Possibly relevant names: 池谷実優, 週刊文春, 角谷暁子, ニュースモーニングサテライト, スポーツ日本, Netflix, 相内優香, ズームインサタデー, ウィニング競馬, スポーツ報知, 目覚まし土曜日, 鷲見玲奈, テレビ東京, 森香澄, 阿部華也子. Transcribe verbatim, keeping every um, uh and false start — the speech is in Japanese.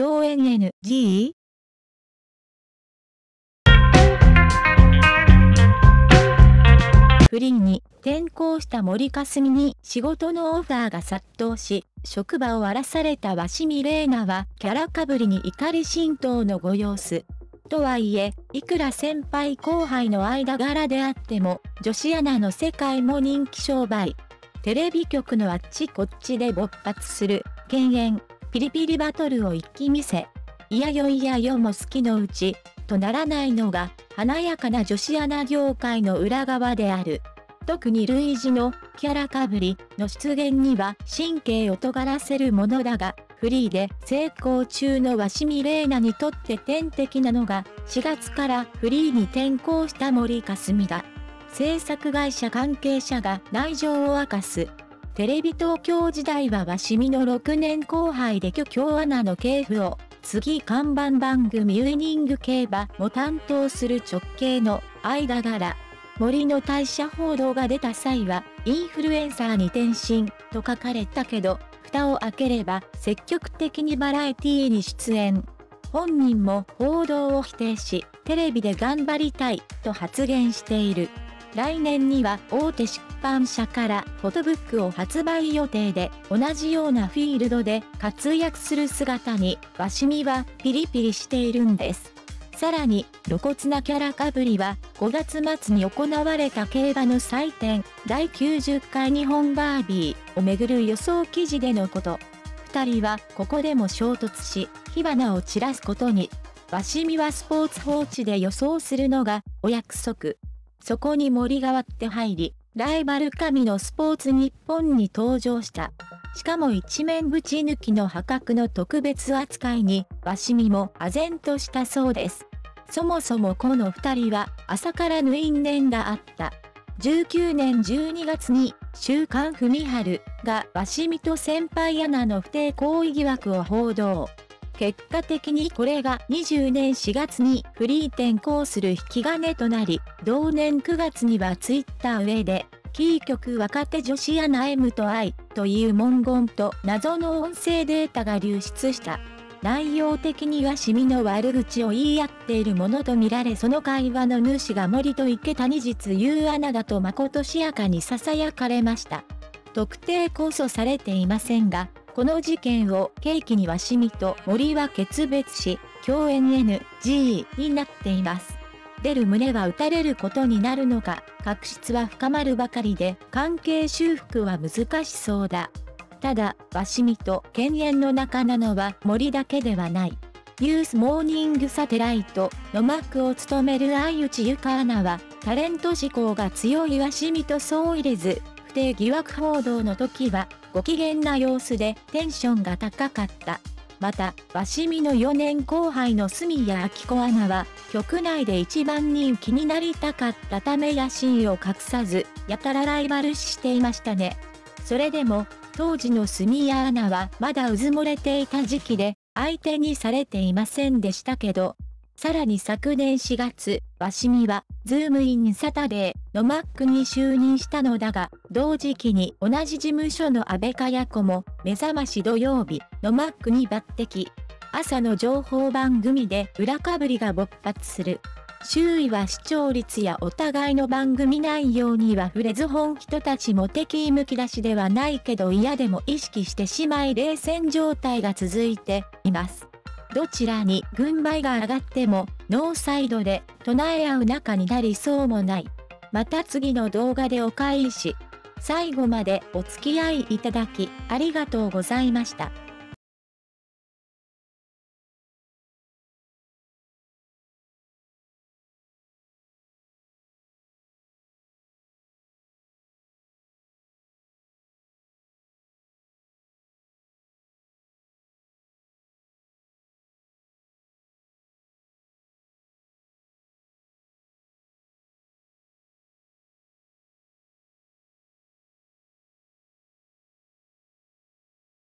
共演 エヌジー？フリーに転校した森香澄に仕事のオファーが殺到し、職場を荒らされた鷲見玲奈はキャラかぶりに怒り心頭のご様子。とはいえ、いくら先輩後輩の間柄であっても、女子アナの世界も人気商売。テレビ局のあっちこっちで勃発する、犬猿、ピリピリバトルを一気見せ。いやよいやよも好きのうち、とならないのが、華やかな女子アナ業界の裏側である。特に類似のキャラかぶりの出現には神経を尖らせるものだが、フリーで成功中の鷲見玲奈にとって天敵なのが、しがつからフリーに転校した森香澄だ。制作会社関係者が内情を明かす。テレビ東京時代は鷲見のろくねんこう輩で虚境アナの系譜を。次看板番組ウィニング競馬も担当する直系の間柄。森の退社報道が出た際はインフルエンサーに転身と書かれたけど、蓋を開ければ積極的にバラエティーに出演。本人も報道を否定し、テレビで頑張りたいと発言している。来年には大手出版社からフォトブックを発売予定で、同じようなフィールドで活躍する姿に鷲見はピリピリしているんです。さらに露骨なキャラかぶりはごがつまつに行われた競馬の祭典だいきゅうじゅっかい日本バービーをめぐる予想記事でのこと。ふたりはここでも衝突し、火花を散らすことに。鷲見はスポーツ報知で予想するのがお約束。そこに森が割って入り、ライバル神のスポーツ日本に登場した。しかも一面ぶち抜きの破格の特別扱いに、鷲見も唖然としたそうです。そもそもこのふたりは朝からの因縁があった。じゅうきゅうねんじゅうにがつに「週刊文春」が鷲見と先輩アナの不貞行為疑惑を報道。結果的にこれがにじゅうねんしがつにフリー転校する引き金となり、同年くがつにはツイッター上で、キー局若手女子アナ エム と アイ という文言と謎の音声データが流出した。内容的にはシミの悪口を言い合っているものとみられ、その会話の主が森と池谷実優アナだとまことしやかに囁かれました。特定こそされていませんが、この事件を契機に鷲見と森は決別し、共演 エヌジー になっています。出る胸は打たれることになるのか、確執は深まるばかりで、関係修復は難しそうだ。ただ、鷲見と犬猿の仲なのは森だけではない。ニュースモーニングサテライトの幕を務める相内ゆかアナは、タレント志向が強い鷲見と相入れず、不貞疑惑報道の時は、ご機嫌な様子でテンションが高かった。また、鷲見のよねんこう輩の角谷あき子アナは、局内で一番人気になりたかったため野心を隠さず、やたらライバル視していましたね。それでも、当時の角谷アナはまだうずもれていた時期で、相手にされていませんでしたけど、さらに昨年しがつ、鷲見は、ズームインサタデーのマックに就任したのだが、同時期に同じ事務所の安倍かや子も、目覚まし土曜日のマックに抜擢。朝の情報番組で裏かぶりが勃発する。周囲は視聴率やお互いの番組内容には触れず、本人たちも敵意むき出しではないけど嫌でも意識してしまい、冷戦状態が続いています。どちらに軍配が上がってもノーサイドで唱え合う仲になりそうもない。また次の動画でお返し。最後までお付き合いいただきありがとうございました。